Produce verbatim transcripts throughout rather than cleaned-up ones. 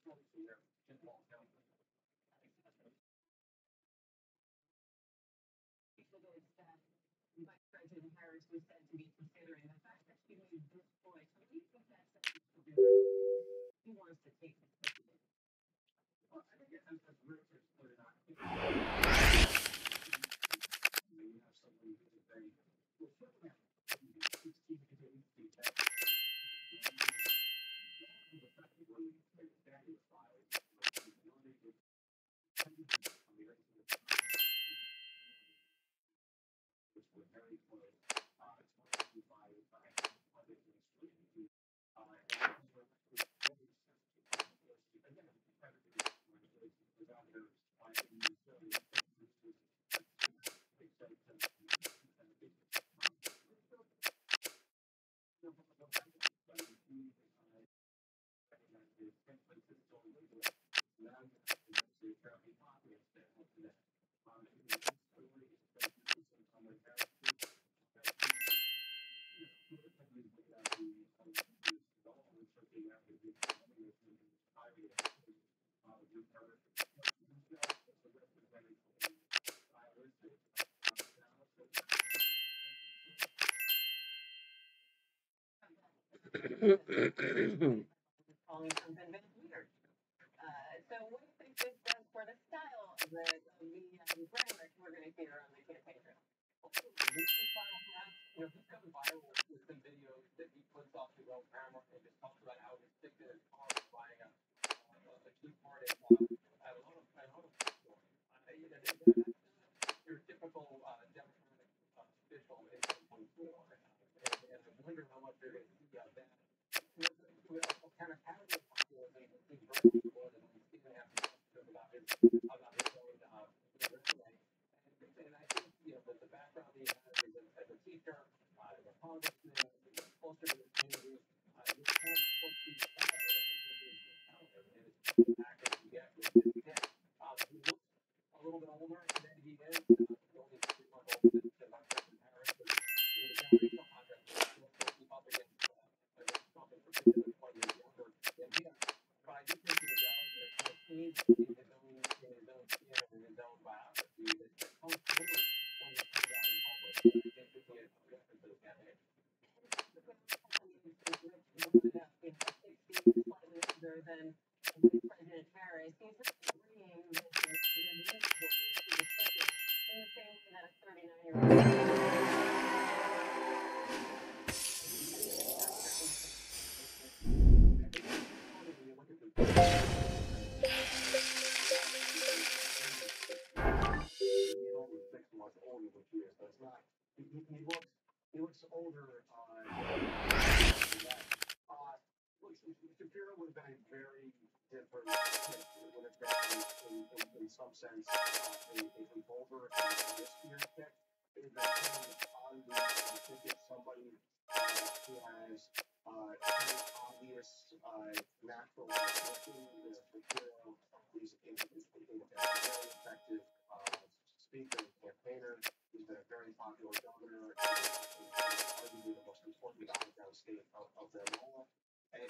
Vice President Harris was said to be considering the fact that she made this choice. He wants to take calling from Van Vander. So what do you think this does for the style of the rhetoric we're going to hear on the campaign trail? We should find out, you know, he's gone viral with some videos that he puts off his own camera and just talks about how he's sick of his car buying a two party at a lot of at a lot of people. You know, your typical Democratic official is one four, and I wonder how much there is. Yeah, that what kind of casual population is being brought to the and he's going to have to about his about his own uh resume. And I think, you know, with the background he has as a teacher, uh, as a congressman, as a closer to the community, uh this kind of folksy style that is going to be counted and it's active to get with his head. Uh he looks a little bit older than he is, uh only three months older than Vice President Harris, but in the generational contract looks to keep up against yeah, but I do think that uh, he's in his own, in his own, you know, in his own biography that, that comes through when you see that in public. So I think this is a reference to the campaign. The president President Harris, he's agreeing that the administration is the subject in the same way that a thirty-nine-year-old. Older, uh, uh, Shapiro would have been a very different, it would have been, in, in, in some sense, uh, a, a revolver and a riskier pick. It would have been, I think it's somebody uh, who has uh, an obvious uh, natural ability. The Shapiro is a very effective uh, speaker and campaigner. He's been a very popular governor, and arguably the most important guy downstate of, of them all. And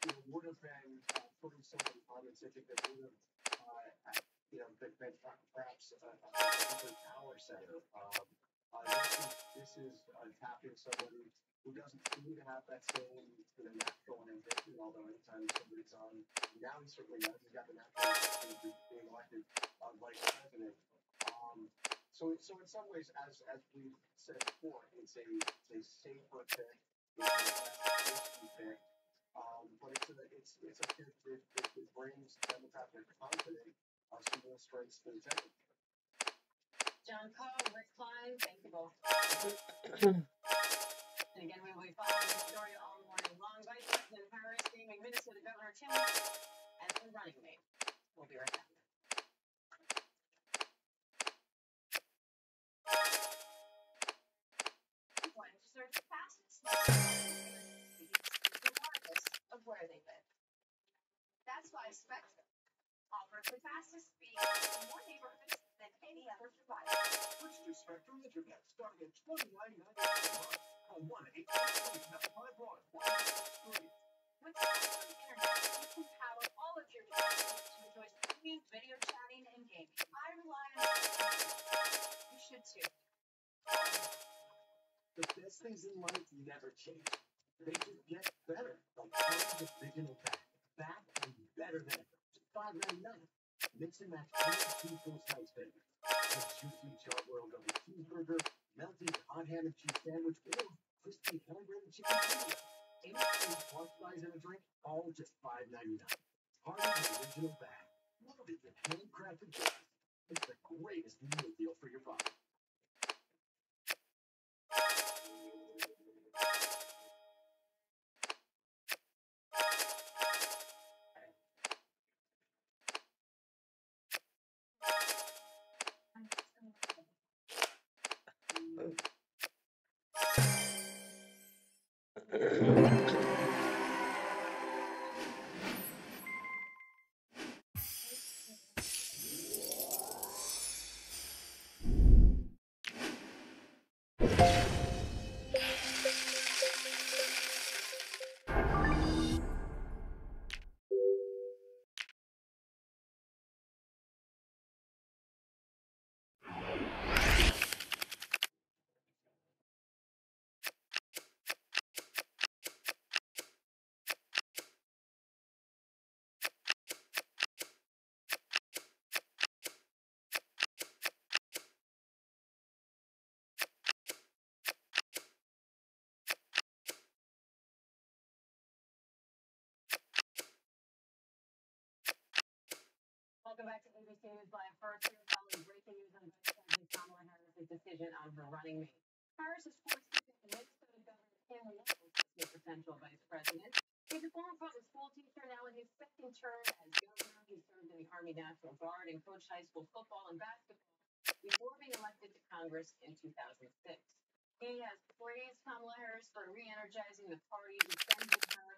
it would have been uh, putting something on the ticket that would have, uh, you know, been, been perhaps a, a power center. Um, uh, this is, this is uh, tapping somebody who doesn't seem to have that same sort of natural ambition, although anytime somebody's on, now he certainly does. He's got the natural ambition to be elected uh, vice president. Um, So, so in some ways, as as we said before, it's a it's a safer pick, it's a risky pick, um, but it's a it's it's a pick that, that brings Democratic confidence uh, some more strengths to the table. John Cole, Rick Klein, thank you both. And again, we will be following the story all morning long. Vice President Harris naming Minnesota Governor Tim Walz as the running mate. We'll be right back. The fastest regardless of where they live. That's why Spectrum offers the fastest speed in more neighborhoods than any other provider. Switch to Spectrum Internet starting at twenty-nine ninety-nine a month. Call one eight five five one one six three. With Spectrum Internet, you can power all of things in life never change. They just get better. Like the original back. Back and better than ever. five ninety-nine. Mix and match two full size burgers. A juicy charbroiled double cheeseburger, melted hot ham and cheese sandwich, or crispy hand-breaded chicken sandwich. Anything plus fries and a drink, all just five ninety-nine. Hardy's original bag, loaded with handcrafted dishes. It's the greatest meal deal for your body. Welcome back to A B C News Live. First, here's some breaking news on Kamala Harris' decision on her running mate. Harris is forced to pick Minnesota Governor Tim Walz as his potential vice president. He's a former public school teacher, now in his second term as governor. He served in the Army National Guard and coached high school football and basketball before being elected to Congress in two thousand six. He has praised Kamala Harris for re-energizing the party, defending her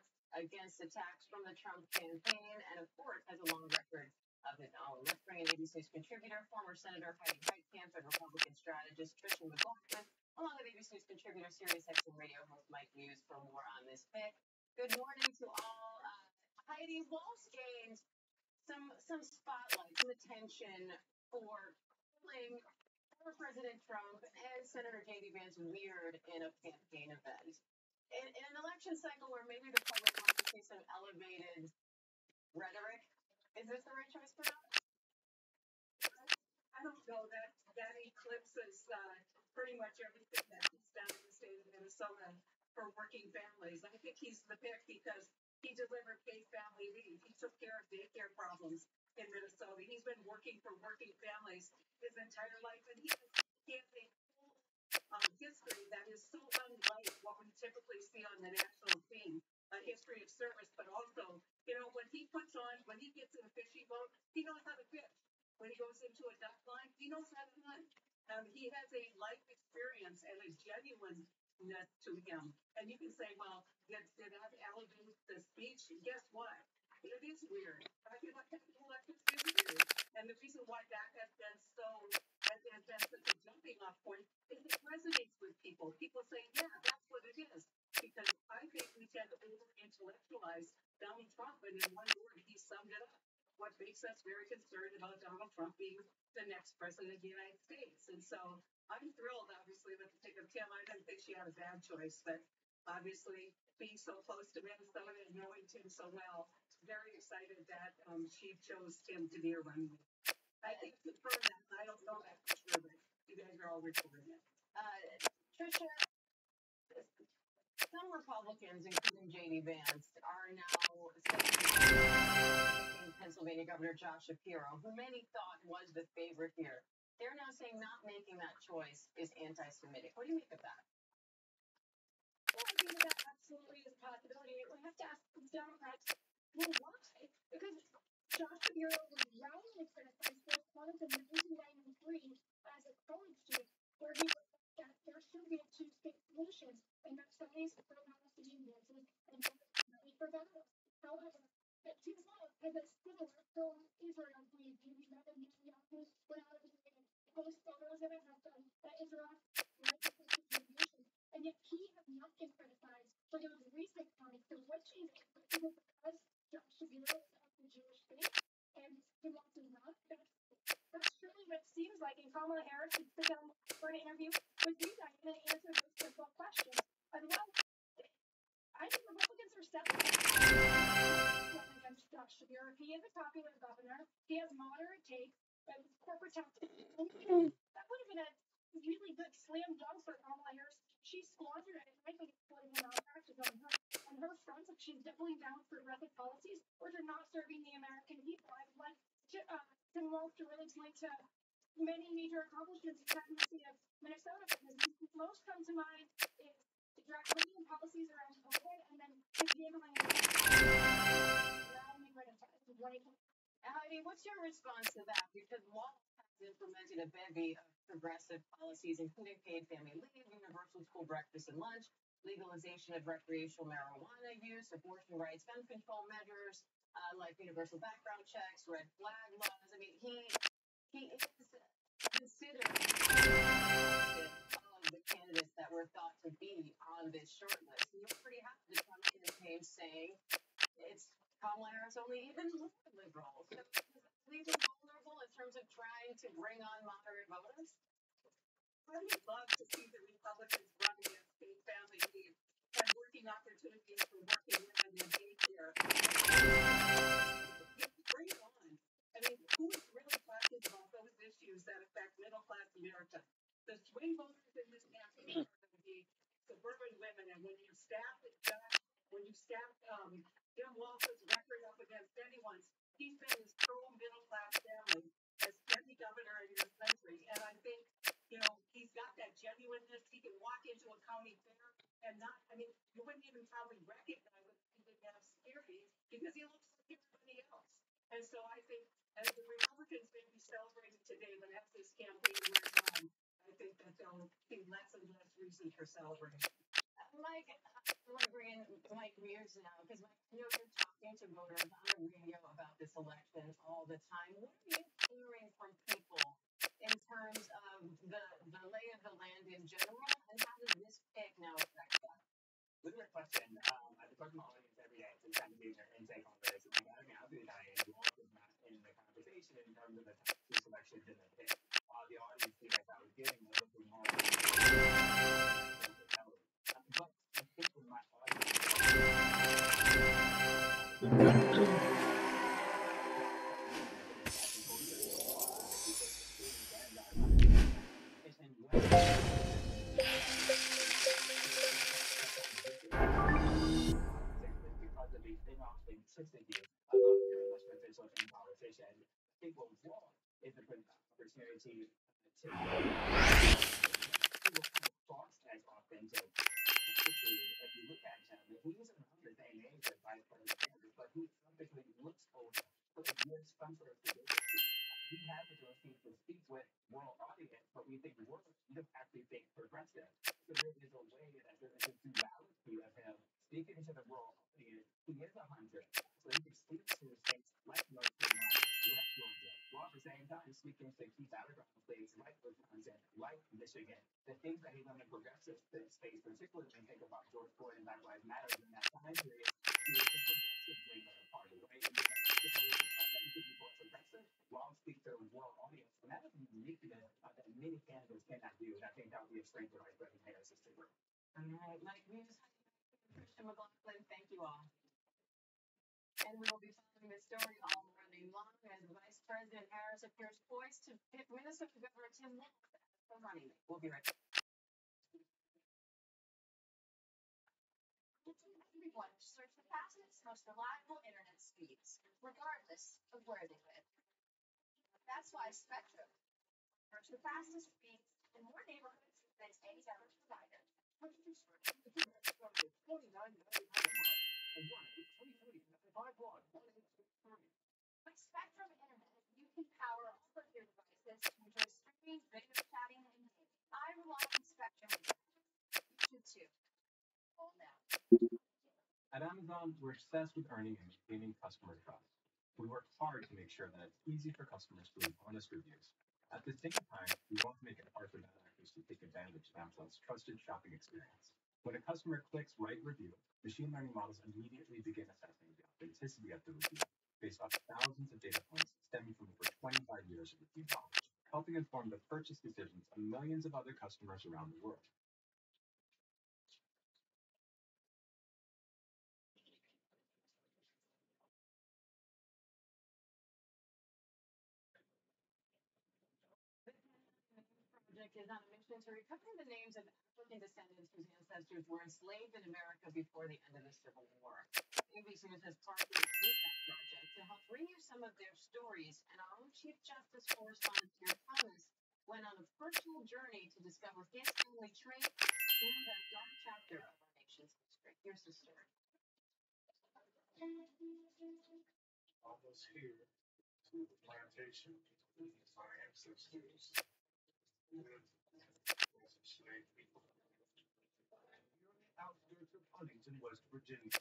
against attacks from the Trump campaign, and of course has a long record of his own. Let's bring in A B C's contributor, former Senator Heidi Heitkamp, and Republican strategist Tricia McLaughlin, along with A B C News contributor, Sirius X M radio host Mike Hughes, for more on this pick. Good morning to all. Uh, Heidi, Walz gained some some spotlight, some attention for calling former President Trump and Senator J D Vance weird in a campaign event. In, in an election cycle where maybe the public wants to see some elevated rhetoric, is this the right choice for that? I don't know. That that eclipses uh, pretty much everything that he's done in the state of Minnesota for working families. I think he's the pick because he delivered paid family leave. He took care of daycare problems in Minnesota. He's been working for working families his entire life, and he has, he has a whole um, history that is so unlike what we typically see on the national scene. A history of service, but also, you know, when he puts on, when he gets in a fishing boat, he knows how to fish. When he goes into a duck line, he knows how to hunt. Um, he has a life experience and a genuineness to him. And you can say, well, did, did that elevate the speech? Guess what? It is weird. I feel like that's elections is weird. And the reason why that has been so, has been such a jumping off point is it resonates with people. People say, yeah, that's what it is. Because I think we tend to over-intellectualize Donald Trump, and in one word, he summed it up. What makes us very concerned about Donald Trump being the next president of the United States. And so I'm thrilled, obviously, with the pick of Tim. I didn't think she had a bad choice, but obviously being so close to Minnesota and knowing Tim so well, very excited that um, she chose Tim to be her running mate. I think it's confirmed that. I don't know that for sure, but you guys are all reporting it. Uh, Tricia, some Republicans, including J D Vance, are now saying Pennsylvania Governor Josh Shapiro, who many thought was the favorite here, they're now saying not making that choice is anti-Semitic. What do you make of that? Well, I think that absolutely is a possibility. We have to ask the Democrats, well, why? Because Josh Shapiro was roundly criticized for his comments in nineteen ninety-three as a college student, where he was that there should be two-state solutions, and that Sunnis for Palestinian nurses and money for veterans. However, it seems like as a similar film Israel believed in the United Nations when I was reading most photos that I have done that Israel might be a contribution, and yet he has not been criticized for those recent comments. So what changed is because Josh Shapiro is of the Jewish faith and he wants to not benefit. That's truly what it seems like, and Kamala Harris should sit down for an interview with you guys and answer those simple questions. He is a popular governor. He has moderate takes, but his corporate tax. That would have been a really good slam dunk for Kamala Harris. She squandered it. I think it's political malpractice on her. On her front, if she's doubling down for aggressive policies, or they're not serving the American people. I've liked uh, Tim Walz to really point to many major accomplishments in the state of Minnesota, but the most come to mind is the draconian policies around COVID, and then the gambling Heidi, what's your response to that? Because Walz has implemented a bevy of progressive policies, including paid family leave, universal school breakfast and lunch, legalization of recreational marijuana use, abortion rights, gun control measures, uh, like universal background checks, red flag laws. I mean, he he is considered all of the candidates that were thought to be on this short list. And you're pretty happy to come in the page saying it's Kamala Harris, only even liberals. So, these are vulnerable in terms of trying to bring on moderate voters. I would love to see the Republicans running against paid family leave and working opportunities for working women in daycare. Bring it on. I mean, who is really talking about those issues that affect middle-class America? The swing voters in this campaign are going to be suburban women, and when you staff the judge, when you staff um, Tim Walz's record up against anyone's, he's been this pro-middle-class family as every governor in this country, and I think, you know, he's got that genuineness. He can walk into a county fair and not, I mean, you wouldn't even probably recognize him if he didn't have security because he looks like everybody else. And so I think, as the Republicans may be celebrated today, but as this campaign wears on, I think that they'll be less and less reason for celebration. Mike, I'm going to bring in Mike Mears now, because you know you're talking to voters on radio about this election all the time. What are you hearing from people in terms of the, the lay of the land in general, and how does this pick now affect that? Good question. Um, I talk to my audience every day. It's kind of being their intake on this. And I mean, I'll be dying involved in the conversation in terms of the type of selection in the pick. Uh, the audience feedback I was getting was looking more But I think with my audience. Spectrum works the fastest speeds in more neighborhoods than any other provider. With Spectrum Internet, you can power all of your devices to enjoy streaming, video chatting, and I rely on Spectrum Internet. You should too. Hold now. At Amazon, we're obsessed with earning and maintaining customer trust. We work hard to make sure that it's easy for customers to leave honest reviews. At the same time, we want to make it hard for bad actors to take advantage of Amazon's trusted shopping experience. When a customer clicks Write Review, machine learning models immediately begin assessing the authenticity of the review based off thousands of data points stemming from over twenty-five years of review knowledge, helping inform the purchase decisions of millions of other customers around the world. Project is on a mission to recover the names of African descendants whose ancestors were enslaved in America before the end of the Civil War. A B C News has partnered with that project to help renew some of their stories, and our own Chief Justice correspondent Peter Thomas went on a personal journey to discover his family tree in that dark chapter of our nation's history. Here's the story. Almost here to the plantation is my ancestors. Outskirts of Huntington, West Virginia.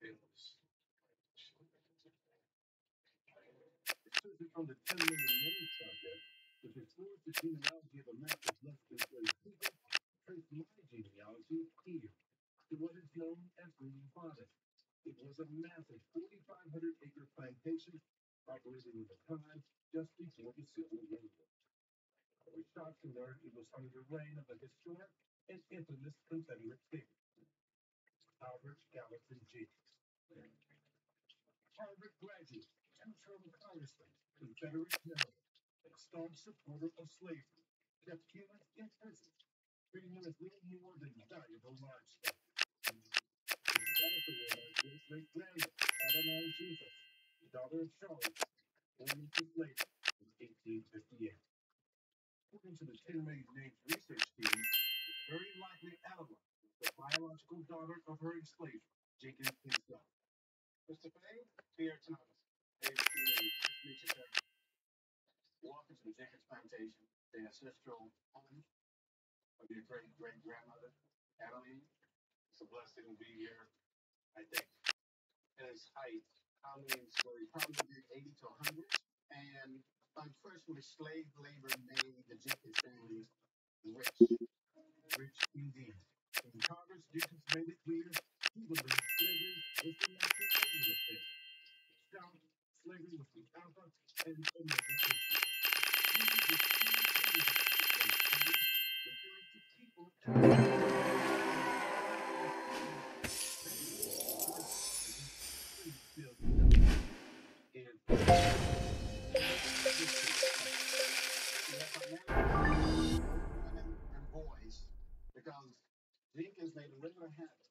It was from the ten million name project, which explores the genealogy of America's less than thirty people, traced my genealogy here to what is known as Green Bottom. It was a massive forty-five hundred acre plantation operating at the time just before the Civil War. We shocked to learn it was under the reign of a historic and infamous Confederate king, Albert Gallatin, Jenkins. Harvard graduate, two-term congressman, Confederate general, a staunch supporter of slavery, kept humans in prison, treating them as little more than valuable livestock. Also realized his great-grandmother, Adeline Jesus, daughter of Charles, born into slavery in eighteen fifty-eight. According to the ten million names research team, it's very likely Adeline, the biological daughter of her enslaved, Jenkins himself. Mister Payne, Peter Thomas, A B C News, Tricia McLaughlin. Walking to the Jenkins Plantation, the ancestral home of your great-great-grandmother, Adeline. It's a blessing to be here, I think. And its height, how many slaves? Probably eighty to one hundred. And unfortunately, slave labor made the Jenkins families rich. Rich indeed. In Congress, Jenkins made it clear he believed slavery was the national enemy of things. Now, slavery was the alpha and the omega issue. He was the key enemy of the slavery, referring to people and boys, because Jenkins made a regular habit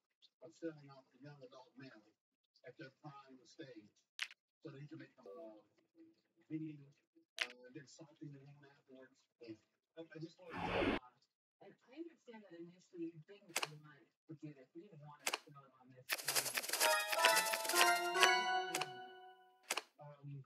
of selling off the young adult men at their prime stage so that he could make them all beating uh, and then salting the women afterwards. And I, I just want to realize, and I understand that initially you didn't want to do this, you didn't want to show it on this thing. Um,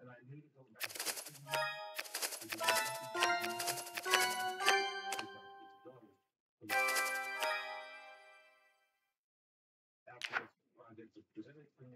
and I need to go back to the after this project was presented to me,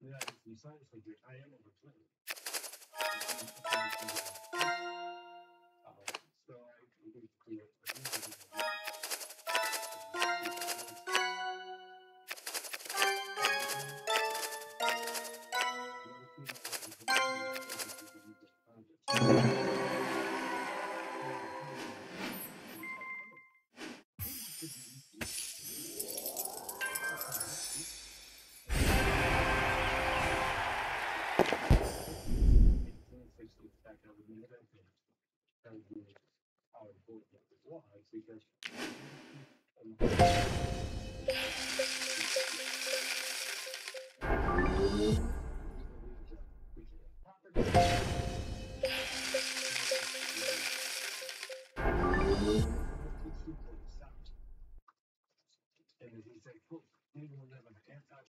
yeah, it's in science figures. I am over twenty. Uh, so I'm going to clear it.